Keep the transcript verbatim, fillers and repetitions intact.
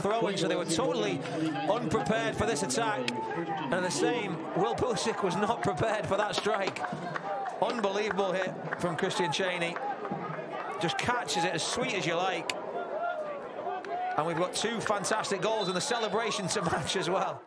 throw-in, so they were totally unprepared for this attack. And the same, Will Pulisic was not prepared for that strike. Unbelievable hit from Christian Chaney. Just catches it as sweet as you like. And we've got two fantastic goals and the celebration to match as well.